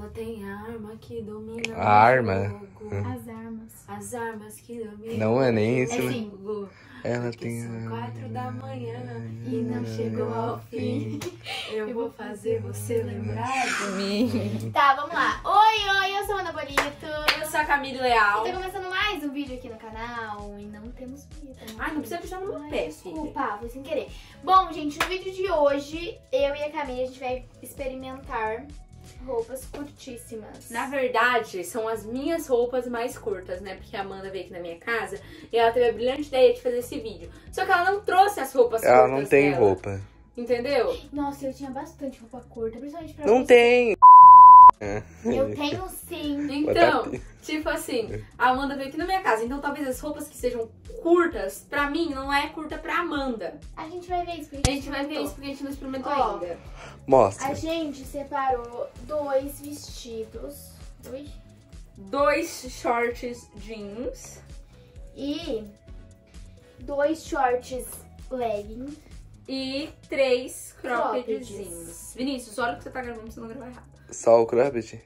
Ela tem a arma que domina a arma? As armas que dominam. Não é nem isso. É sim. Ela tem são 4 da manhã e não chegou ao fim. Eu vou fazer você lembrar de mim. Tá, vamos lá. Oi, eu sou a Amanda Bolito. Eu sou a Camille Leal. E tá começando mais um vídeo aqui no canal e não temos vinheta. Ai, não precisa puxar no meu pé. Desculpa, foi sem querer. Bom, gente, no vídeo de hoje, eu e a Camille, a gente vai experimentar roupas curtíssimas. Na verdade, são as minhas roupas mais curtas, né? Porque a Amanda veio aqui na minha casa e ela teve a brilhante ideia de fazer esse vídeo. Só que ela não trouxe as roupas curtas. Ela não tem roupa. Entendeu? Nossa, eu tinha bastante roupa curta, principalmente pra não você. Tem! Eu tenho sim. Então, tipo assim, a Amanda veio aqui na minha casa, então talvez as roupas que sejam curtas, pra mim, não é curta pra Amanda. A gente vai ver isso porque a gente não experimentou ainda. Mostra. A gente separou 2 vestidos. Ui. 2 shorts jeans. E 2 shorts legging. E 3 croppedzinhos. Vinícius, olha o que você tá gravando pra você não gravar errado. Só o cropped?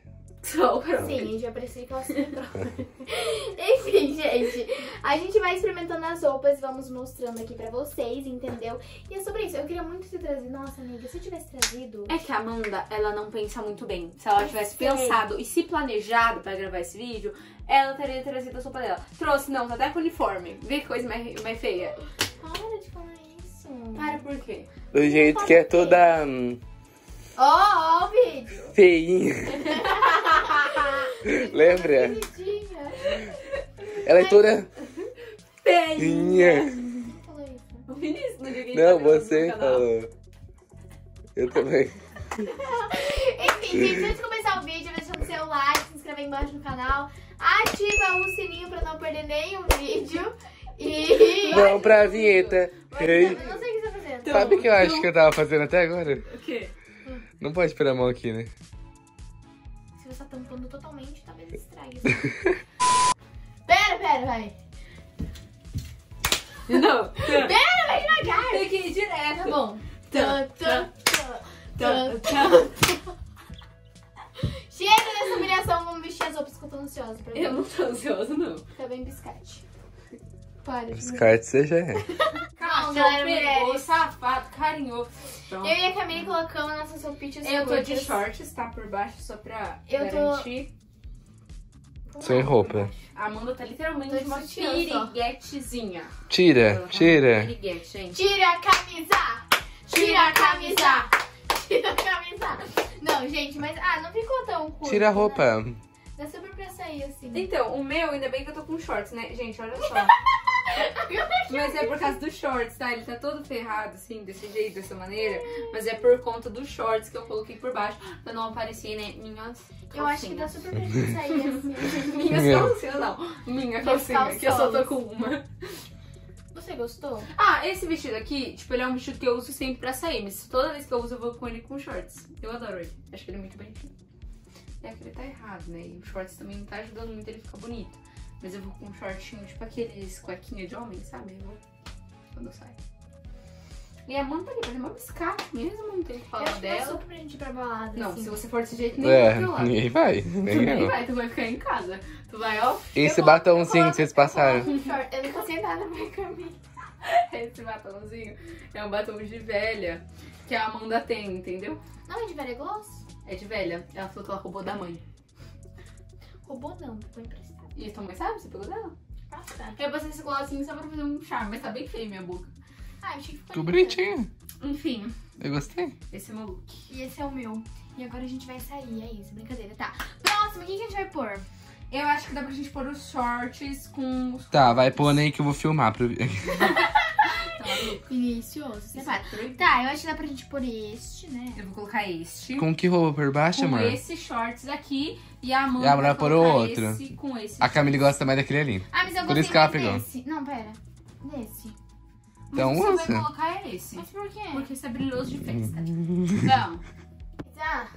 Só o cropped. Sim, já parecia que ela se Enfim, gente, a gente vai experimentando as roupas e vamos mostrando aqui pra vocês, entendeu? E é sobre isso, eu queria muito ter trazido. Nossa, amiga, se eu tivesse trazido... É que a Amanda, ela não pensa muito bem. Se ela tivesse pensado e se planejado pra gravar esse vídeo, ela teria trazido a roupa dela. Trouxe, não, tá até com uniforme. Vê que coisa mais feia. Para de falar isso. Para por quê? Do jeito que é toda... Ó, o vídeo! Feinha! Lembra? Ela é toda... Feinha! Quem falou isso? O Vinícius não viu. Não, você falou. Eu também. Enfim, gente, antes de começar o vídeo, deixa o seu like, se inscreve aí embaixo no canal, ativa o sininho pra não perder nenhum vídeo e... Não, pra vinheta. Não sei o que você tá fazendo. Sabe o que eu acho que eu tava fazendo até agora? O quê? Não pode pôr a mão aqui, né? Se você tá tampando totalmente, talvez estrague. Pera, vai. Não. Pera, vai devagar. Tem que ir direto. Tá bom. Chega dessa humilhação, vamos vestir as roupas que eu tô ansiosa pra ver. Eu não tô ansiosa, não. Fica bem biscate. Para. Biscate você já é. Calma, galera, pegou, safado, carinhoso. Então, eu e a Camille colocamos nossas roupas. Eu tô de shorts, tá? Por baixo, só pra garantir. Sem roupa. A Amanda tá literalmente de uma piriguetezinha. Tira. Piriguete, gente. Tira a camisa. Não, gente, mas... Ah, não ficou tão curto. Tira a roupa. Né? Dá super pra sair, assim. Então, o meu, ainda bem que eu tô com shorts, né? Gente, olha só. Mas é por causa dos shorts, tá? Ele tá todo ferrado, assim, desse jeito, dessa maneira. Mas é por conta dos shorts que eu coloquei por baixo pra não aparecer, né? Minhas calcinhas. Eu acho que dá super pra gente sair assim. Minhas calcinhas, não. Minha calcinha, que eu só tô com uma. Você gostou? Ah, esse vestido aqui, tipo, ele é um vestido que eu uso sempre pra sair. Mas toda vez que eu uso, eu vou com ele com shorts. Eu adoro ele. Acho que ele é muito bonitinho. É que ele tá errado, né? E o shorts também não tá ajudando muito ele ficar bonito. Mas eu vou com um shortinho, tipo aqueles cuequinhos de homem, sabe? Eu vou quando eu saio. E a Amanda tá ali, vai uma biscate mesmo, não tem o que falar dela. Eu super pra gente ir pra balada. Não, assim. Se você for desse jeito, nem vai pra lá. Ninguém vai. Nem vai, tu vai ficar em casa. Tu vai, ó. Esse batomzinho que vocês passaram. Eu não passei nada pra caminho. Esse batomzinho é um batom de velha que a Amanda tem, entendeu? Não, é de velha gloss? É de velha. Ela falou que ela roubou da mãe. Roubou não, foi emprestada. E a tua mãe sabe? Você pegou dela? Ah, tá. Eu passei esse colocinho só pra fazer um charme, mas tá bem feio minha boca. Ah, eu achei que ficou bonitinho. Enfim. Eu gostei. Esse é o meu look. E esse é o meu. E agora a gente vai sair, é isso, brincadeira. Tá. Próximo, o que a gente vai pôr? Eu acho que dá pra gente pôr os shorts com os... Tá, vai pôr aí que eu vou filmar pra... Inicioso, separa. Tá, eu acho que dá pra gente pôr este, né? Eu vou colocar este. Com que roupa por baixo, amor? Com esses shorts aqui e a Amanda vai pôr o outro. Esse, com esse. A Camille gosta mais daquele ali. Ah, mas eu gostei mais desse. Não, pera. Desse. Então, o que você vai colocar é esse. Mas por quê? Porque isso é brilhoso de festa. Então. Tá,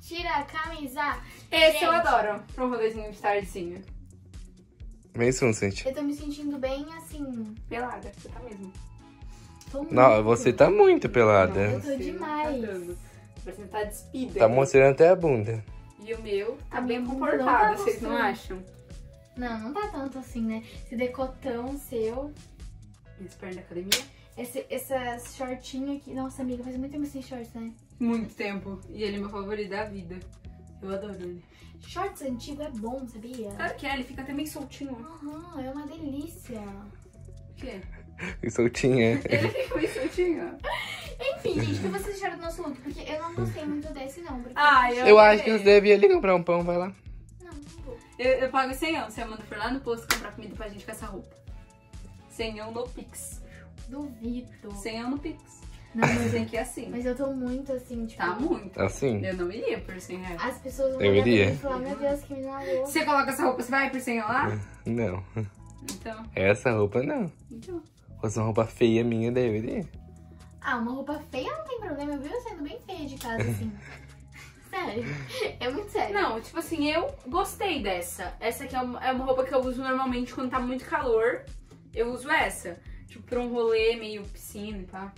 tira a camisa. Esse gente, eu adoro. Pra um rolezinho de tardezinha. Meio sunset. Eu tô me sentindo bem, assim... Pelada, você tá mesmo. Não, você tá muito pelada. Não, eu tô demais. Você tá despida. Tá mostrando até a bunda. E o meu tá bem comportado, vocês não acham? Não, não tá tanto assim, né? Esse decotão seu. Esse perna da academia. Essas shortinhas aqui. Nossa, amiga, faz muito tempo sem shorts, né? Muito tempo. E ele é meu favorito da vida. Eu adoro ele. Shorts antigo é bom, sabia? Claro que é, ele fica até meio soltinho. Aham, é uma delícia. O quê? E soltinha. Ele ficou meio soltinho. Enfim, gente, o que vocês acharam do nosso look? Porque eu não gostei muito desse, não. Eu acho que você devia ali comprar um pão, vai lá. Não, não vou. Eu pago 100 euros se a Amanda for lá no posto comprar comida pra gente com essa roupa. 100 euros no Pix. Duvido. 100 euros no Pix. Não, mas é que é assim. Mas eu tô muito assim, tipo... Tá muito. Assim? Eu não iria por 100 reais. As pessoas vão me falar, meu Deus, que me largou. Você coloca essa roupa, você vai por 100 euros lá? Não. Então? Essa roupa não. Então? Fosse uma roupa feia minha, daí eu iria. Ah, uma roupa feia não tem problema, viu? Eu sendo bem feia de casa, assim. Sério. É muito sério. Não, tipo assim, eu gostei dessa. Essa aqui é uma roupa que eu uso normalmente quando tá muito calor. Eu uso essa. Tipo, pra um rolê meio piscina e pá.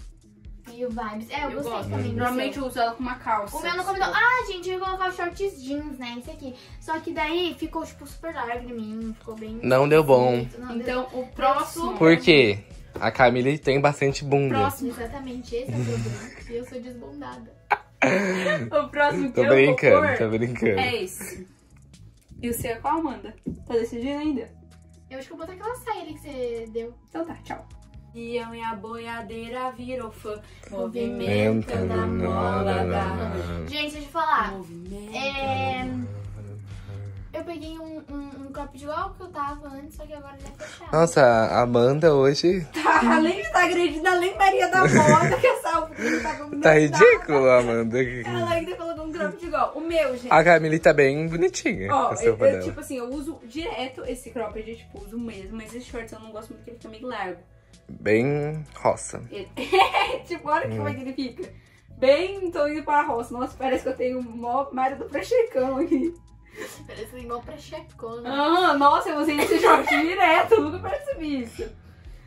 Meio vibes. É, eu gostei também. Normalmente eu uso ela com uma calça. O meu não combinou. Ah, gente, eu ia colocar shorts jeans, né? Esse aqui. Só que daí ficou, tipo, super largo em mim. Ficou bem... Não deu bom. Não, então, o próximo... Por quê? A Camila tem bastante bunda. Próximo, exatamente. Esse é o problema. E eu sou desbundada. O próximo que tô brincando. É esse. E o seu é qual, Amanda? Tá decidindo ainda? Eu acho que eu vou botar aquela saia ali que você deu. Então tá, tchau. E eu e a boiadeira virou fã. Movimento da mola da... Gente, deixa eu falar. Movimento. Eu peguei um copo de igual que eu tava antes, só que agora já é fechado. Nossa, a Amanda hoje... Tá, além de estar agredida, além Maria da moda, que essa roupa que tá combinando. Tá ridículo, Amanda. Ela ainda colocou um copo de igual. O meu, gente. A Camila tá bem bonitinha. Ó, eu tipo assim, eu uso direto esse cropped, eu tipo, uso mesmo. Mas esse shorts eu não gosto muito porque ele fica meio largo. Bem roça. Tipo, olha que coisa que ele fica. Bem, tô indo para a roça. Nossa, parece que eu tenho o Mário do Prechecão aqui. Parece igual pra checona. Ah, nossa, eu usei esse short direto, eu nunca percebi isso.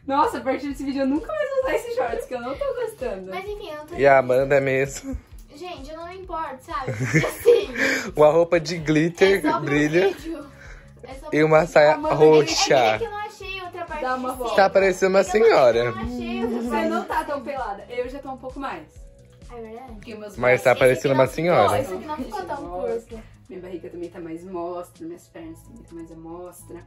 Nossa, a partir desse vídeo eu nunca mais vou usar esse shorts, que eu não tô gostando. Mas enfim, eu não tô... E a Amanda mesmo. Gente, eu não me importo, sabe? Assim, uma roupa de glitter, brilha. E uma saia roxa. É que eu não achei outra parte. Dá uma volta. Tá parecendo uma senhora. Eu não achei outra parte. Você não tá tão pelada, eu já tô um pouco mais. É verdade. Mas tá parecendo uma senhora. Não, isso aqui não ficou tão curto. Minha barriga também tá mais mostra, minhas pernas também tá mais à mostra.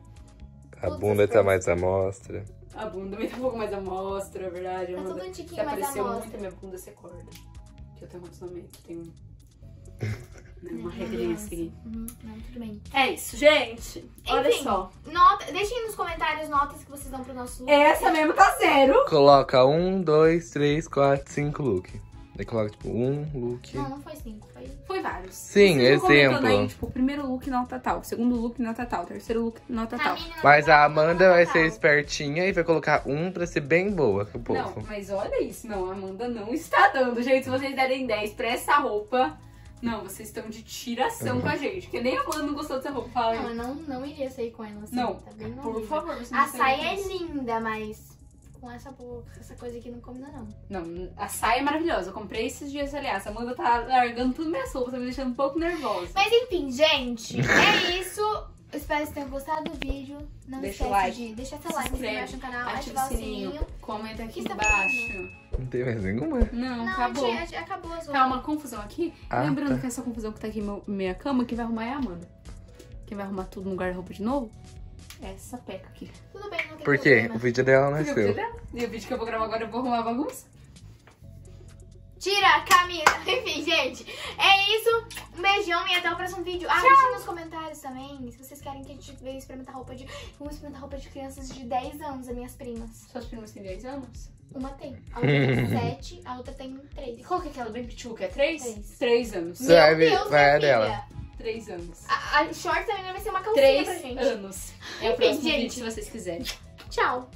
A bunda tá mais à mostra. A bunda também tá um pouco mais à mostra, é verdade. Tá tudo um tiquinho mais à mostra. Apareceu muito a minha bunda ser corda. Que eu tenho um relacionamento, tenho uma regrinha a seguir. Não, tudo bem. É isso, gente. Olha só. Deixem aí nos comentários notas que vocês dão pro nosso look. Essa mesmo tá zero. Coloca 1, 2, 3, 4, 5 look. Aí coloca, tipo, um look. Não, não foi 5, foi vários. Sim, exemplo. Aí, tipo, o primeiro look nota tal, o segundo look nota tal, o terceiro look nota tal. Mas a Amanda vai ser espertinha e vai colocar um pra ser bem boa com o povo. Não, mas olha isso, não, a Amanda não está dando. Gente, se vocês derem 10 pra essa roupa, não, vocês estão de tiração com a gente. Porque nem a Amanda não gostou dessa roupa. Fala, não, eu não iria sair com ela assim. Não, tá bem por favor, você não... A saia é linda, mas... Com essa boca, essa coisa aqui não combina, não. Não, a saia é maravilhosa. Eu comprei esses dias, aliás. A Amanda tá largando tudo minha sopa, tá me deixando um pouco nervosa. Mas enfim, gente, é isso. Eu espero que vocês tenham gostado do vídeo. Não deixa esquece like, de deixar seu like, se inscreve no canal, ativar o sininho. Comenta aqui embaixo. Não tem mais nenhuma? Não, acabou. Acabou as outras. Tá uma confusão aqui. Lembrando que essa confusão que tá aqui na minha cama, quem vai arrumar é a Amanda. Quem vai arrumar tudo no guarda-roupa de novo? Essa peca aqui. Tudo bem, não tem Por quê? Problema. O vídeo dela não é seu. E o vídeo que eu vou gravar agora, eu vou arrumar a bagunça. Tira a camisa. Enfim, gente, é isso. Um beijão e até o próximo vídeo. Ah, deixa nos comentários também, se vocês querem que a gente venha experimentar roupa de... Vamos experimentar roupa de crianças de 10 anos, as minhas primas. Suas primas têm 10 anos? Uma tem. A outra tem 7, a outra tem 3. Qual que é aquela bem pituca? É 3? 3 anos. Meu Deus, vai a dela. 3 anos. A short também vai ser uma calcinha pra gente. 3 anos. É o próximo vídeo, se vocês quiserem. Tchau.